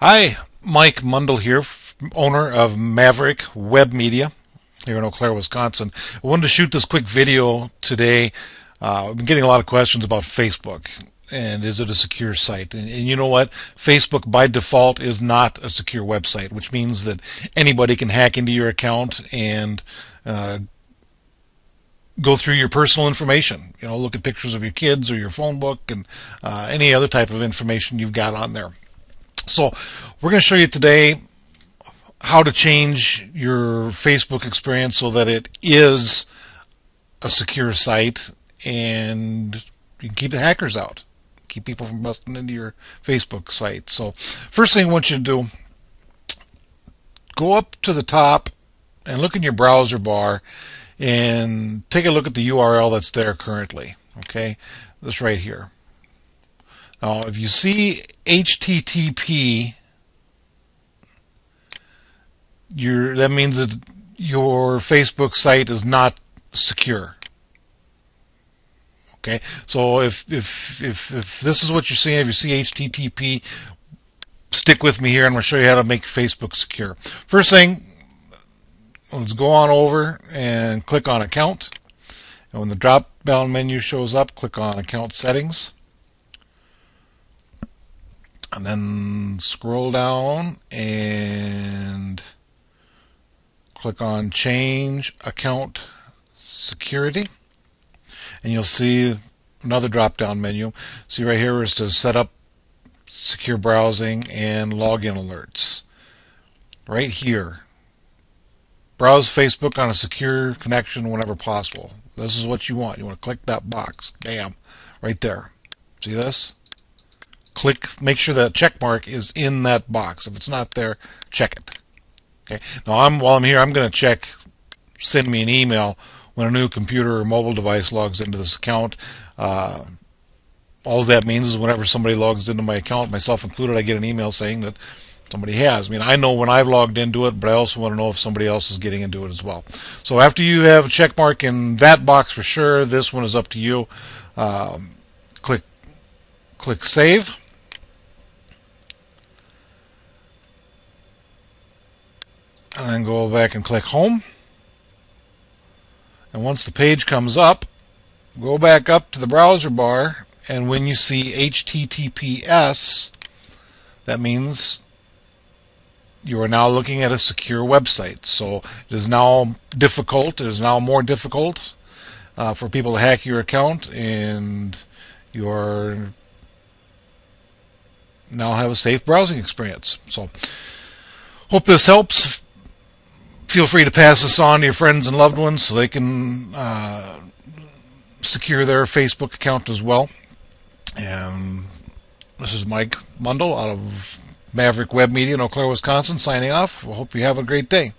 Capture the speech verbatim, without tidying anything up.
Hi, Mike Mundell here, owner of Maverick Web Media here in Eau Claire, Wisconsin. I wanted to shoot this quick video today. Uh, I've been getting a lot of questions about Facebook and is it a secure site? And, and you know what? Facebook by default is not a secure website, which means that anybody can hack into your account and uh, go through your personal information. You know, look at pictures of your kids or your phone book and uh, any other type of information you've got on there. So we're going to show you today how to change your Facebook experience so that it is a secure site and you can keep the hackers out, keep people from busting into your Facebook site. So first thing I want you to do, go up to the top and look in your browser bar and take a look at the U R L that's there currently. Okay, this right here. Now, if you see H T T P, your that means that your Facebook site is not secure. Okay, so if if if if this is what you're seeing, if you see H T T P, stick with me here. I'm going to show you how to make Facebook secure. First thing, let's go on over and click on Account. And when the drop-down menu shows up, click on Account Settings. And then scroll down and click on Change Account Security. And you'll see another drop-down menu. See right here where it says Set Up Secure Browsing and Login Alerts. Right here. Browse Facebook on a secure connection whenever possible. This is what you want. You want to click that box. Bam. Right there. See this? Click, make sure that check mark is in that box. If it's not there, check it. Okay. Now, I'm, while I'm here, I'm going to check, send me an email when a new computer or mobile device logs into this account. Uh, all that means is whenever somebody logs into my account, myself included, I get an email saying that somebody has. I mean, I know when I've logged into it, but I also want to know if somebody else is getting into it as well. So after you have a check mark in that box for sure, this one is up to you. Um, click, click Save. And then go back and click Home. And once the page comes up, go back up to the browser bar, and when you see H T T P S, that means you are now looking at a secure website. So it is now difficult, it is now more difficult uh, for people to hack your account, and you are now have a safe browsing experience. So hope this helps. Feel free to pass this on to your friends and loved ones so they can uh, secure their Facebook account as well. And this is Mike Mundell out of Maverick Web Media in Eau Claire, Wisconsin, signing off. We hope you have a great day.